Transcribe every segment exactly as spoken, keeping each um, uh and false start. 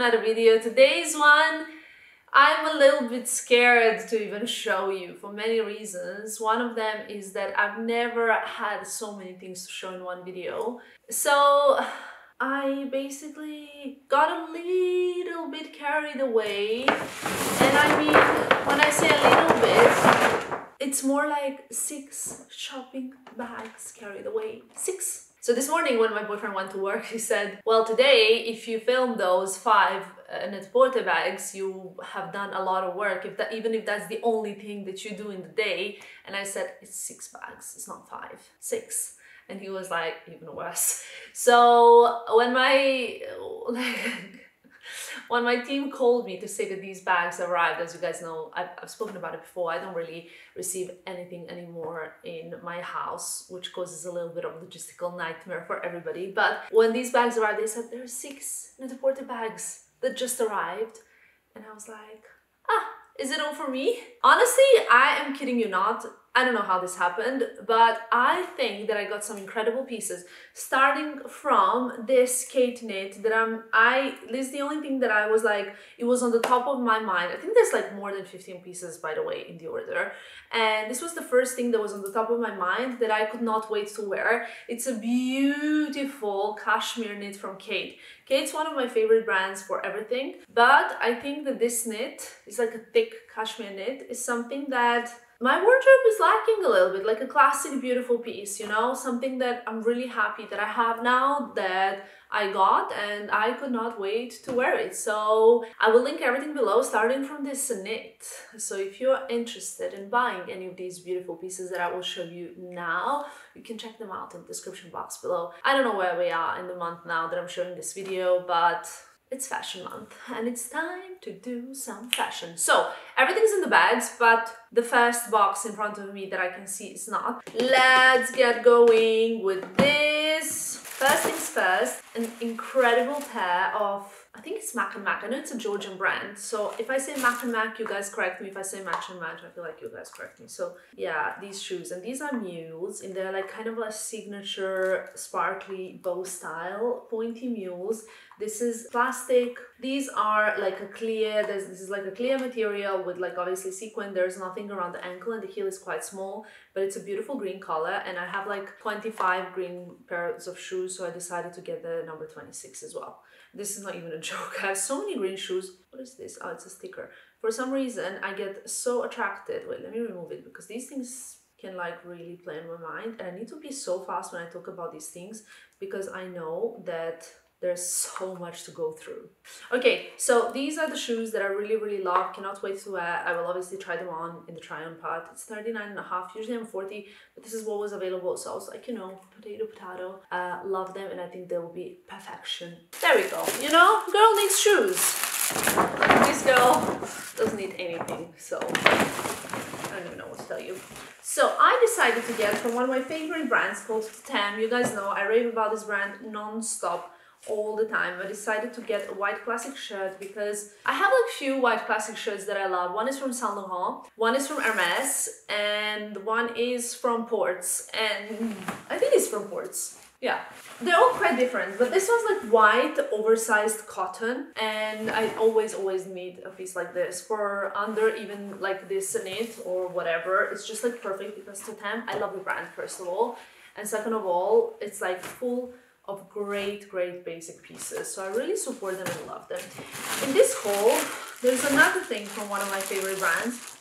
another video. Today's one, I'm a little bit scared to even show you for many reasons. One of them is that I've never had so many things to show in one video. So I basically got a little bit carried away. And I mean, when I say a little bit, it's more like six shopping bags carried away. Six. So this morning when my boyfriend went to work, he said, well, today, if you film those five uh, Net-a-Porter bags, you have done a lot of work, if that, even if that's the only thing that you do in the day. And I said, it's six bags, it's not five, six. And he was like, even worse. So when my, like, when my team called me to say that these bags arrived, as you guys know, I've, I've spoken about it before, I don't really receive anything anymore in my house, which causes a little bit of logistical nightmare for everybody. But when these bags arrived, they said there are six Net-a-Porter bags that just arrived. And I was like, ah, is it all for me? Honestly, I am kidding you not. I don't know how this happened, but I think that I got some incredible pieces, starting from this Khaite knit that I'm, I, this is the only thing that I was like, it was on the top of my mind. I think there's like more than fifteen pieces, by the way, in the order. And this was the first thing that was on the top of my mind that I could not wait to wear. It's a beautiful cashmere knit from Khaite. Khaite's one of my favorite brands for everything, but I think that this knit is like a thick cashmere knit is something that my wardrobe is lacking a little bit, like a classic beautiful piece, you know, something that I'm really happy that I have now, that I got, and I could not wait to wear it. So I will link everything below, starting from this knit. So if you're interested in buying any of these beautiful pieces that I will show you now, you can check them out in the description box below. I don't know where we are in the month now that I'm showing this video, but it's fashion month and it's time to do some fashion. So everything's in the bags, but the first box in front of me that I can see is not. Let's get going with this. First things first, an incredible pair of, I think it's Mach Mach. I know it's a Georgian brand. So if I say Mach Mach, you guys correct me. If I say Match and Match, I feel like you guys correct me. So yeah, these shoes. And these are mules. And they're like kind of a signature sparkly bow style, pointy mules. This is plastic. These are like a clear, there's, this is like a clear material with like obviously sequin. There's nothing around the ankle and the heel is quite small, but it's a beautiful green color. And I have like twenty-five green pairs of shoes. So I decided to get the number twenty-six as well. This is not even a joke. I have so many green shoes. What is this? Oh, it's a sticker. For some reason, I get so attracted. Wait, let me remove it because these things can like really play in my mind. And I need to be so fast when I talk about these things because I know that there's so much to go through. Okay, so these are the shoes that I really, really love. Cannot wait to wear. I will obviously try them on in the try-on part. It's thirty-nine and a half. Usually I'm forty, but this is what was available. So I was like, you know, potato, potato. Uh, love them, and I think they will be perfection. There we go. You know, girl needs shoes. This girl doesn't need anything, so I don't even know what to tell you. So I decided to get from one of my favorite brands called Toteme. You guys know I rave about this brand non-stop, all the time. I decided to get a white classic shirt because I have like few white classic shirts that I love. One is from Saint Laurent, one is from Hermes, and one is from Ports, and I think it's from Ports. Yeah, they're all quite different, but this one's like white oversized cotton, and I always always need a piece like this for under even like this knit or whatever. It's just like perfect because Toteme, I love the brand first of all, and second of all, it's like full of great, great basic pieces. So I really support them and love them. In this haul, there's another thing from one of my favorite brands.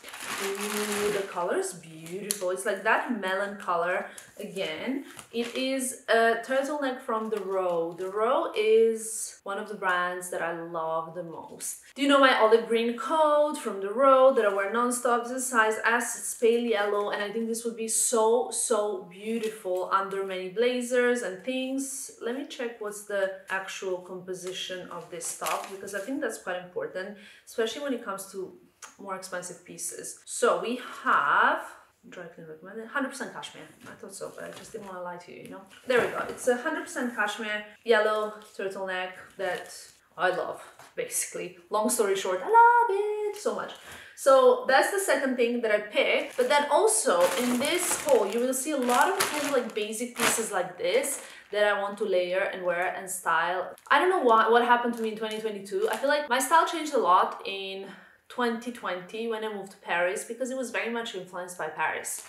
Ooh, the color is beautiful. It's like that melon color again. It is a turtleneck from The Row. The Row is one of the brands that I love the most. Do you know my olive green coat from The Row that I wear non-stop? This is size S, it's pale yellow, and I think this would be so, so beautiful under many blazers and things. Let me check what's the actual composition of this top, because I think that's quite important, especially when it comes to more expensive pieces. So we have dry clean recommended, one hundred percent cashmere. I thought so, but I just didn't want to lie to you, you know. There we go. It's a one hundred percent cashmere yellow turtleneck that I love, basically. Long story short, I love it so much. So that's the second thing that I picked. But then also in this haul, you will see a lot of kind of like basic pieces like this that I want to layer and wear and style. I don't know what, what happened to me in twenty twenty-two. I feel like my style changed a lot in twenty twenty when I moved to Paris, because it was very much influenced by Paris.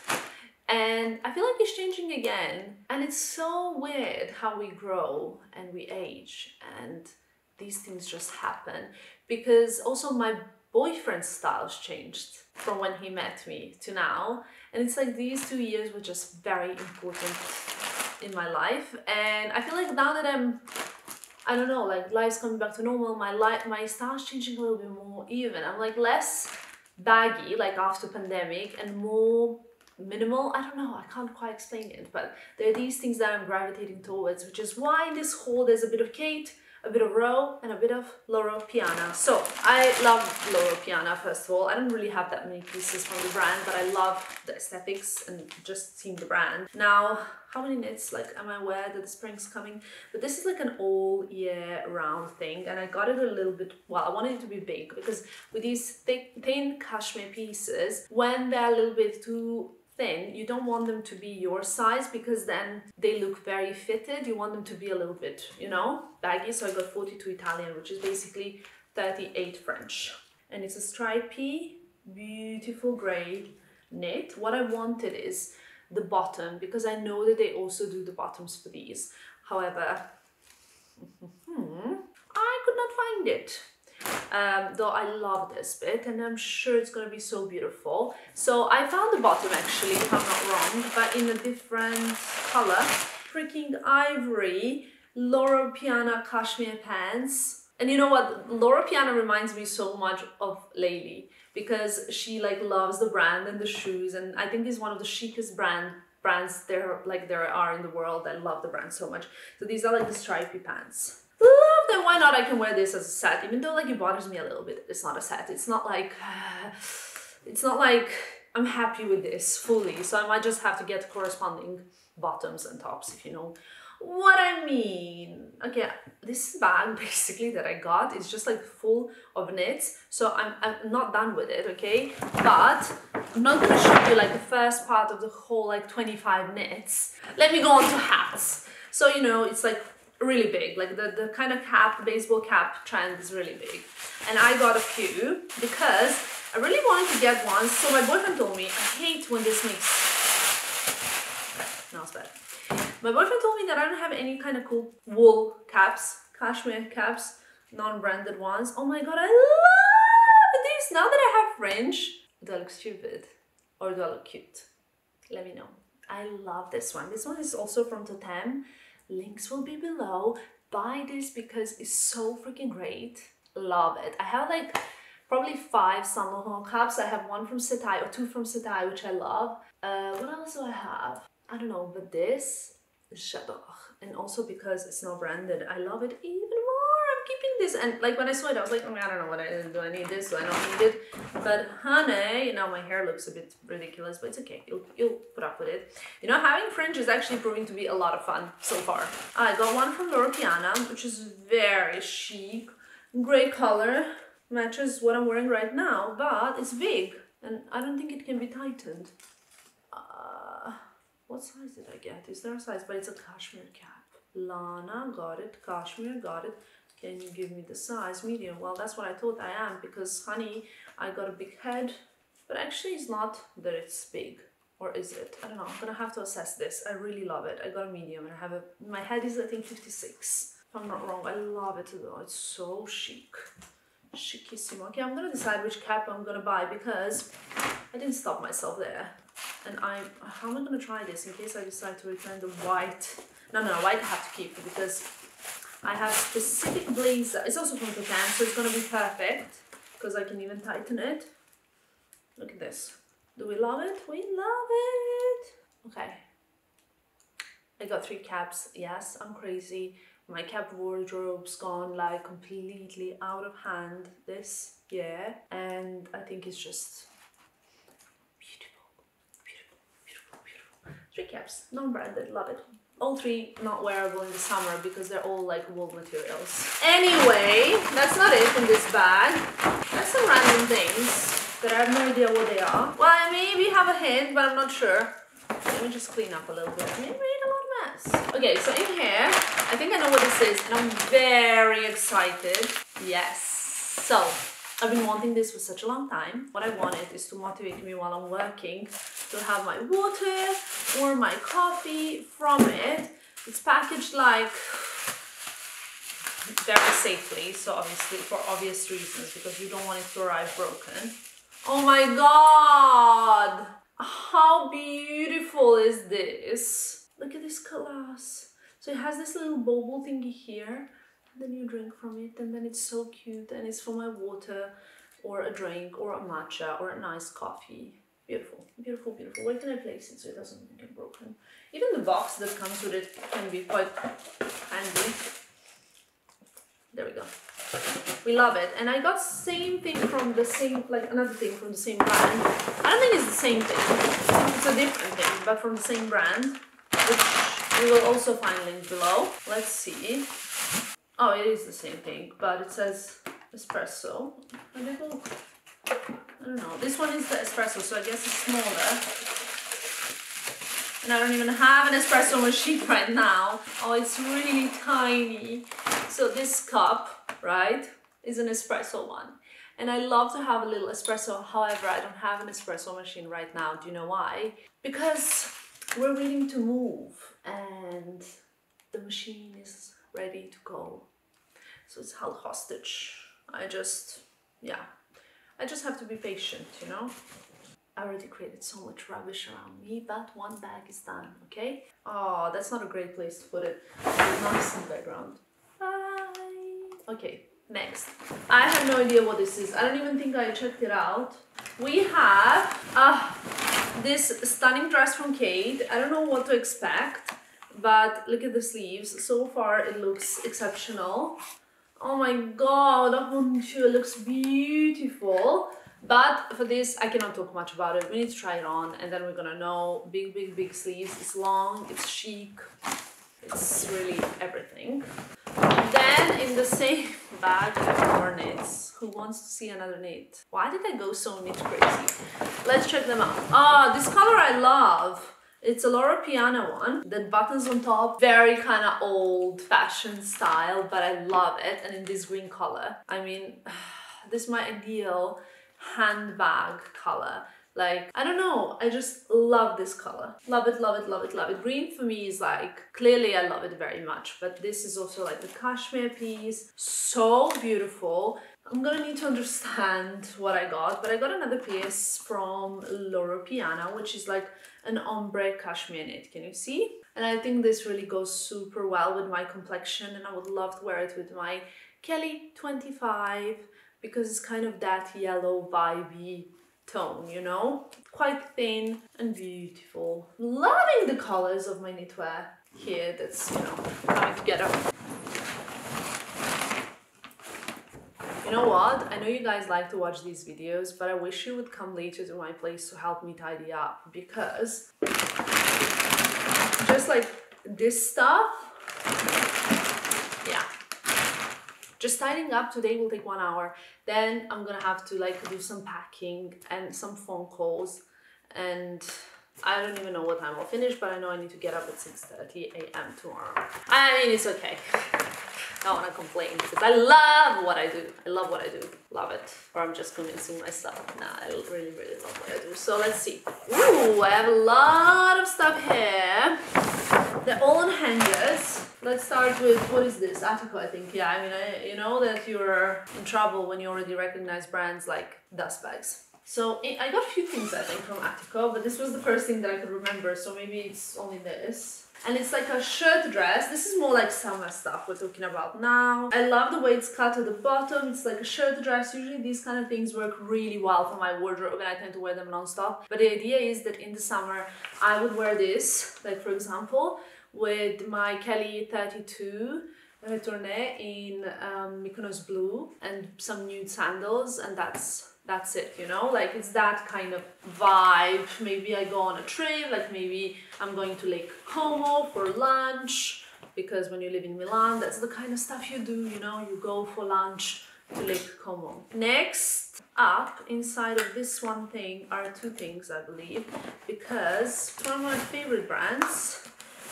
And I feel like it's changing again. And it's so weird how we grow and we age and these things just happen. Because also my boyfriend's styles changed from when he met me to now. And it's like these two years were just very important in my life. And I feel like now that I'm, I don't know, like life's coming back to normal, my life, my style's changing a little bit more even. I'm like less baggy, like after pandemic, and more minimal. I don't know, I can't quite explain it, but there are these things that I'm gravitating towards, which is why in this haul there's a bit of Khaite, a bit of Row, and a bit of Loro Piana. So I love Loro Piana, first of all. I don't really have that many pieces from the brand, but I love the aesthetics and just seeing the brand. Now, how many knits, like, am I aware that the spring's coming? But this is like an all year round thing, and I got it a little bit, well, I wanted it to be big, because with these thick, thin cashmere pieces, when they're a little bit too thin, you don't want them to be your size, because then they look very fitted. You want them to be a little bit, you know, baggy. So I got forty-two Italian, which is basically thirty-eight French, and it's a stripy, beautiful grey knit. What I wanted is the bottom, because I know that they also do the bottoms for these. However, mm-hmm, I could not find it. Um, though I love this bit, and I'm sure it's gonna be so beautiful. So I found the bottom, actually, if I'm not wrong, but in a different color. Freaking ivory Loro Piana cashmere pants. And you know what, Loro Piana reminds me so much of Laili, because she like loves the brand and the shoes, and I think it's one of the chicest brand brands there like there are in the world. I love the brand so much. So these are like the stripy pants. Love them, why not? I can wear this as a set, even though like it bothers me a little bit. It's not a set. It's not like, uh, it's not like I'm happy with this fully. So I might just have to get corresponding bottoms and tops, if you know what I mean. Okay, this bag basically that I got is just like full of knits. So I'm, I'm not done with it, okay? But I'm not gonna show you like the first part of the whole like twenty-five knits. Let me go on to hats. So, you know, it's like really big, like the, the kind of cap, baseball cap trend is really big. And I got a few because I really wanted to get one. So my boyfriend told me, I Khaite when this makes, no, it's better. My boyfriend told me that I don't have any kind of cool wool caps, cashmere caps, non-branded ones. Oh my God, I love these. Now that I have fringe, do I look stupid or do I look cute? Let me know. I love this one. This one is also from Toteme. Links will be below. Buy this because it's so freaking great. Love it. I have like probably five Saint Laurent cups. I have one from Setai or two from Setai, which I love. Uh, what else do I have? I don't know, but this, j'adore. And also because it's not branded, I love it even more. I'm keeping this. And like when I saw it, I was like, oh, I don't know what I did. Do I need this? Do I not need it? But honey, you know, my hair looks a bit ridiculous, but it's okay. You'll, you'll put up with it. You know, having fringe is actually proving to be a lot of fun so far. I got one from Loro Piana, which is very chic. Gray color matches what I'm wearing right now, but it's big and I don't think it can be tightened. Uh, what size did I get? Is there a size? But it's a cashmere cap. Lana got it. Cashmere got it. Can you give me the size? Medium. Well, that's what I thought I am, because honey, I got a big head, but actually it's not that it's big, or is it? I don't know, I'm gonna have to assess this. I really love it. I got a medium and I have a, my head is I think fifty-six, if I'm not wrong. I love it though, it's so chic, chicissimo. Okay, I'm gonna decide which cap I'm gonna buy because I didn't stop myself there. And I, how am I gonna try this in case I decide to return the white? No, no, white I have to keep because I have specific blazer. It's also from Toteme, so it's gonna be perfect because I can even tighten it. Look at this. Do we love it? We love it. Okay. I got three caps. Yes, I'm crazy. My cap wardrobe's gone like completely out of hand this year, and I think it's just beautiful, beautiful, beautiful, beautiful. Three caps, non-branded, love it. All three not wearable in the summer because they're all like wool materials. Anyway, that's not it in this bag. That's some random things that I have no idea what they are. Well, I maybe have a hint, but I'm not sure. Let me just clean up a little bit. Maybe I made a lot of mess. this. Okay, so in here, I think I know what this is and I'm very excited. Yes. So, I've been wanting this for such a long time. What I wanted is to motivate me while I'm working to have my water or my coffee from it. It's packaged like very safely, so obviously for obvious reasons, because you don't want it to arrive broken. Oh my god! How beautiful is this? Look at this glass. So it has this little bubble thingy here. And then you drink from it, and then it's so cute, and it's for my water or a drink or a matcha or a nice coffee. Beautiful, beautiful, beautiful. Where can I place it so it doesn't get broken? Even the box that comes with it can be quite handy. There we go. We love it. And I got same thing from the same, like another thing from the same brand. I don't think it's the same thing. It's a different thing, but from the same brand, which you will also find linked below. Let's see. Oh, it is the same thing, but it says espresso. A little, I don't know. This one is the espresso, so I guess it's smaller. And I don't even have an espresso machine right now. Oh, it's really tiny. So this cup, right, is an espresso one. And I love to have a little espresso. However, I don't have an espresso machine right now. Do you know why? Because we're waiting to move and the machine is ready to go. So it's held hostage. I just, yeah, I just have to be patient, you know? I already created so much rubbish around me, but one bag is done, okay? Oh, that's not a great place to put it. It's not in the background. Bye! Okay, next. I have no idea what this is. I don't even think I checked it out. We have uh, this stunning dress from Khaite. I don't know what to expect, but look at the sleeves. So far it looks exceptional. Oh my god, I want you. It looks beautiful. But for this, I cannot talk much about it. We need to try it on and then we're gonna know. Big, big, big sleeves. It's long, it's chic. It's really everything. Then in the same bag, I have more knits. Who wants to see another knit? Why did I go so knit crazy? Let's check them out. Oh, this color I love. It's a Loro Piana one, the buttons on top, very kind of old-fashioned style, but I love it, and in this green color. I mean, this is my ideal handbag color. Like, I don't know, I just love this color. Love it, love it, love it, love it. Green for me is like, clearly I love it very much, but this is also like the cashmere piece. So beautiful. I'm gonna need to understand what I got, but I got another piece from Loro Piana, which is like an ombre cashmere knit, can you see? And I think this really goes super well with my complexion, and I would love to wear it with my Kelly twenty-five, because it's kind of that yellow vibey tone, you know? Quite thin and beautiful. Loving the colors of my knitwear here that's, you know, coming together. You know what? I know you guys like to watch these videos, but I wish you would come later to my place to help me tidy up, because just like this stuff, yeah. Just tidying up today will take one hour. Then I'm gonna have to like do some packing and some phone calls, and I don't even know what time I'll finish, but I know I need to get up at six thirty a m tomorrow. I mean, it's okay. I don't want to complain because I love what I do. I love what I do. Love it. Or I'm just convincing myself. Nah, I really, really love what I do. So let's see. Ooh, I have a lot of stuff here. They're all on hinges. Let's start with, what is this? Attico, I think. Yeah, I mean, I, you know that you're in trouble when you already recognize brands like dust bags. So I got a few things, I think, from Attico, but this was the first thing that I could remember, so maybe it's only this. And it's like a shirt dress. This is more like summer stuff we're talking about now. I love the way it's cut at the bottom. It's like a shirt dress. Usually these kind of things work really well for my wardrobe and I tend to wear them non-stop. But the idea is that in the summer, I would wear this, like for example, with my Kelly thirty-two Retourné in um, Mykonos Blue and some nude sandals, and that's That's it, you know, like it's that kind of vibe. Maybe I go on a trip, like maybe I'm going to Lake Como for lunch, because when you live in Milan, that's the kind of stuff you do, you know, you go for lunch to Lake Como. Next up, inside of this one thing are two things, I believe, because it's one of my favorite brands.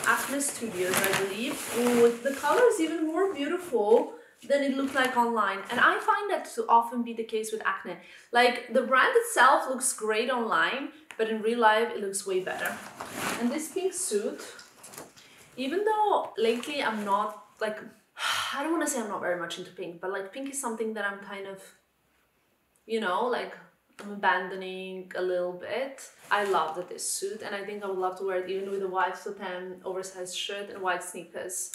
Acne Studios, I believe, with the colors even more beautiful than it looked like online. And I find that to often be the case with Acne. Like, the brand itself looks great online, but in real life it looks way better. And this pink suit, even though lately I'm not, like, I don't want to say I'm not very much into pink, but like pink is something that I'm kind of, you know, like I'm abandoning a little bit. I loved this suit and I think I would love to wear it even with a white Toteme oversized shirt and white sneakers.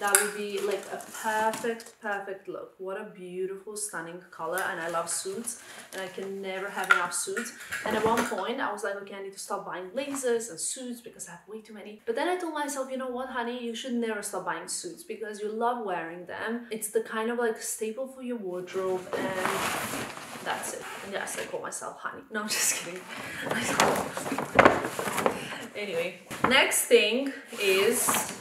That would be like a perfect, perfect look. What a beautiful, stunning color. And I love suits and I can never have enough suits. And at one point I was like, okay, I need to stop buying blazers and suits because I have way too many. But then I told myself, you know what, honey, you should never stop buying suits because you love wearing them. It's the kind of like staple for your wardrobe and that's it. And yes, I call myself honey. No, I'm just kidding. Anyway, next thing is...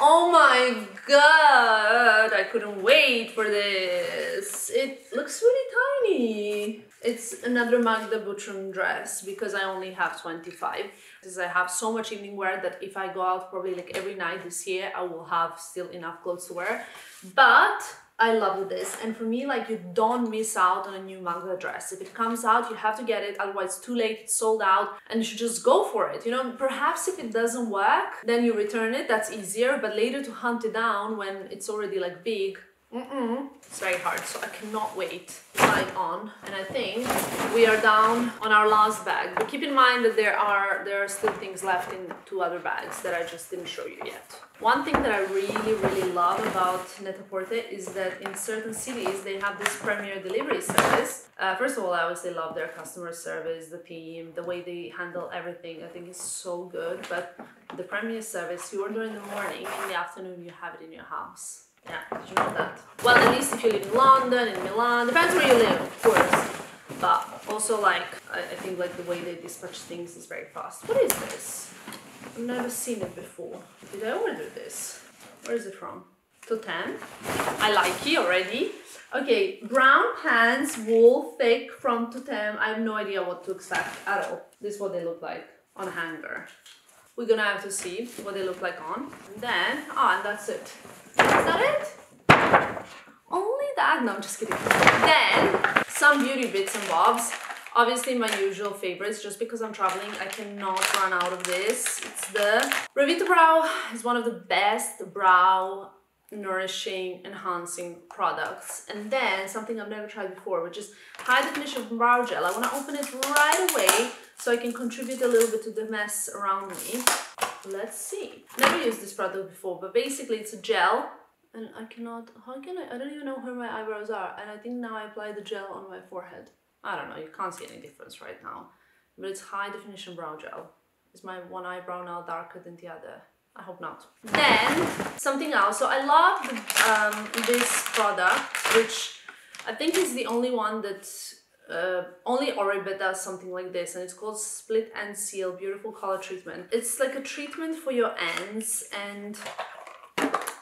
Oh my god, I couldn't wait for this. It looks really tiny. It's another Magda Butrum dress because I only have twenty-five. Because I have so much evening wear that if I go out probably like every night this year, I will have still enough clothes to wear. But I love this, and for me, like, you don't miss out on a new Magda dress. If it comes out, you have to get it, otherwise it's too late, it's sold out, and you should just go for it, you know? Perhaps if it doesn't work, then you return it, that's easier, but later to hunt it down when it's already, like, big, mm-mm, it's very hard, so I cannot wait to try it on. And I think we are down on our last bag, but keep in mind that there are, there are still things left in two other bags that I just didn't show you yet. One thing that I really, really love about Net-a-Porter is that in certain cities they have this premier delivery service. Uh, first of all, I obviously love their customer service, the team, the way they handle everything. I think it's so good, but the premier service, you order in the morning, in the afternoon you have it in your house. Yeah, did you know that? Well, at least if you live in London, in Milan, depends where you live, of course. But also, like, I, I think like the way they dispatch things is very fast. What is this? I've never seen it before. Did I order this? Where is it from? Toteme. I like it already. Okay, brown pants, wool, thick from Toteme. I have no idea what to expect at all. This is what they look like on a hanger. We're gonna have to see what they look like on. And then, ah, oh, and that's it. Is that it? Only that? No, I'm just kidding. Then, some beauty bits and bobs. Obviously my usual favorites, just because I'm traveling, I cannot run out of this. It's the Revita Brow. It's one of the best brow nourishing, enhancing products. And then something I've never tried before, which is high definition brow gel. I want to open it right away so I can contribute a little bit to the mess around me. Let's see. Never used this product before, but basically it's a gel. And I cannot, how can I, I don't even know where my eyebrows are. And I think now I apply the gel on my forehead. I don't know, you can't see any difference right now, but it's high definition brow gel. Is my one eyebrow now darker than the other? I hope not. Then, something else. So I love the, um, this product, which I think is the only one that uh, only Oribe does something like this, and it's called Split End Seal, beautiful color treatment. It's like a treatment for your ends and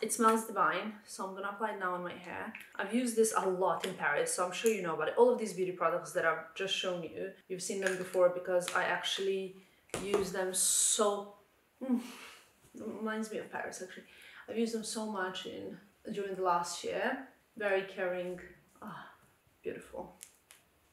it smells divine, so I'm gonna apply it now on my hair. I've used this a lot in Paris, so I'm sure you know about it. All of these beauty products that I've just shown you, you've seen them before because I actually use them so... Mm, it reminds me of Paris, actually. I've used them so much in during the last year. Very caring. Ah, beautiful.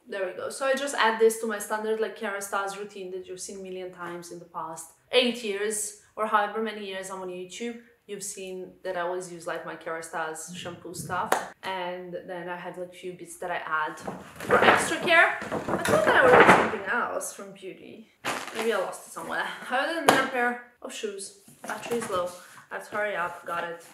There we go. So I just add this to my standard like Kerastase routine that you've seen a million times in the past eight years or however many years I'm on YouTube. You've seen that I always use like my Kerastase shampoo stuff, and then I had like a few bits that I add for extra care. I thought that I would have something else from beauty. Maybe I lost it somewhere. Other than that, a pair of shoes. Battery is low. I have to hurry up. Got it.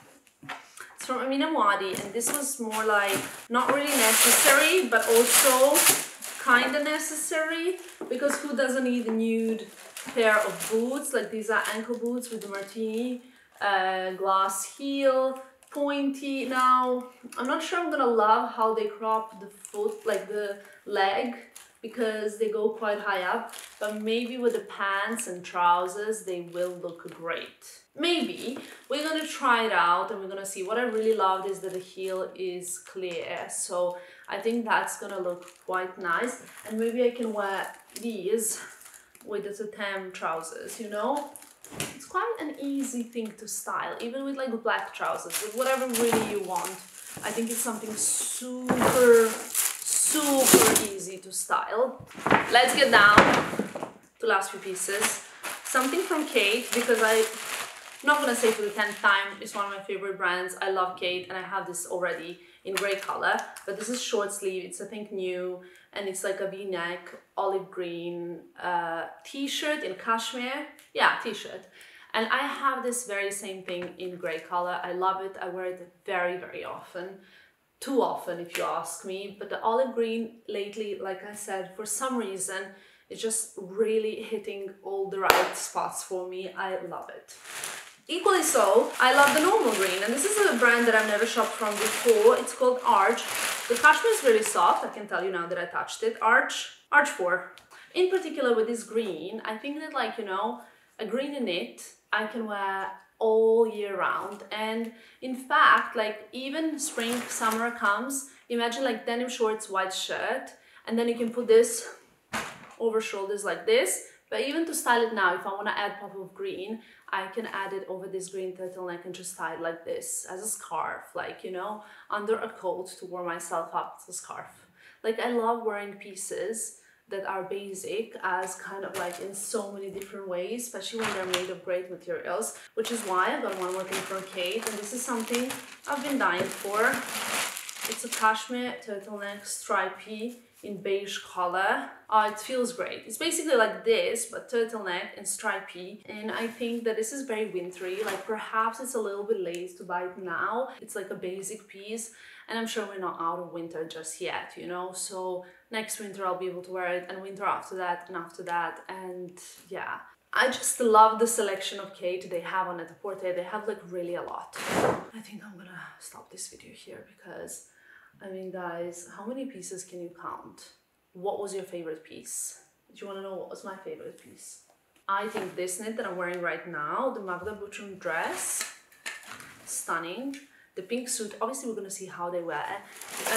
It's from Amina Muaddi, and this was more like not really necessary, but also kind of necessary because who doesn't need a nude pair of boots? Like these are ankle boots with the martini. Uh, glass heel, pointy. Now I'm not sure I'm gonna love how they crop the foot, like the leg, because they go quite high up, but maybe with the pants and trousers they will look great. Maybe we're gonna try it out and we're gonna see. What I really loved is that the heel is clear, so I think that's gonna look quite nice, and maybe I can wear these with the Toteme trousers, you know? It's quite an easy thing to style, even with like black trousers, with whatever really you want. I think it's something super, super easy to style. Let's get down to last few pieces. Something from Khaite, because I... I'm not gonna say for the tenth time, it's one of my favorite brands. I love Khaite and I have this already in grey color, but this is short sleeve. It's I think new, and it's like a V-neck olive green uh, t-shirt in cashmere. Yeah, t-shirt. And I have this very same thing in grey color. I love it. I wear it very, very often. Too often, if you ask me. But the olive green lately, like I said, for some reason, it's just really hitting all the right spots for me. I love it. Equally so, I love the normal green, and this is a brand that I've never shopped from before. It's called Arch. The cashmere is really soft, I can tell you now that I touched it. Arch, Arch four. In particular with this green, I think that like, you know, a green in it, I can wear all year round. And in fact, like even spring, summer comes, imagine like denim shorts, white shirt, and then you can put this over shoulders like this. But even to style it now, if I want to add pop of green, I can add it over this green turtleneck and just tie it like this as a scarf, like, you know, under a coat to warm myself up as a scarf. Like, I love wearing pieces that are basic as kind of like in so many different ways, especially when they're made of great materials, which is why I got one more thing from Khaite, and this is something I've been dying for. It's a cashmere turtleneck stripey in beige color. Oh, it feels great. It's basically like this, but turtleneck and stripy. And I think that this is very wintry. Like perhaps it's a little bit late to buy it now. It's like a basic piece, and I'm sure we're not out of winter just yet, you know? So next winter I'll be able to wear it, and winter after that, and after that, and yeah. I just love the selection of Khaite they have on Net-a-Porter. They have like really a lot. I think I'm gonna stop this video here because I mean, guys, how many pieces can you count? What was your favorite piece? Do you want to know what was my favorite piece? I think this knit that I'm wearing right now, the Magda dress, stunning. The pink suit, obviously we're going to see how they wear,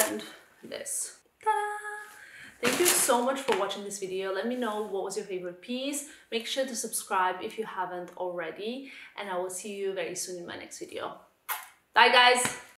and this. Ta-da! Thank you so much for watching this video. Let me know what was your favorite piece. Make sure to subscribe if you haven't already, and I will see you very soon in my next video. Bye, guys!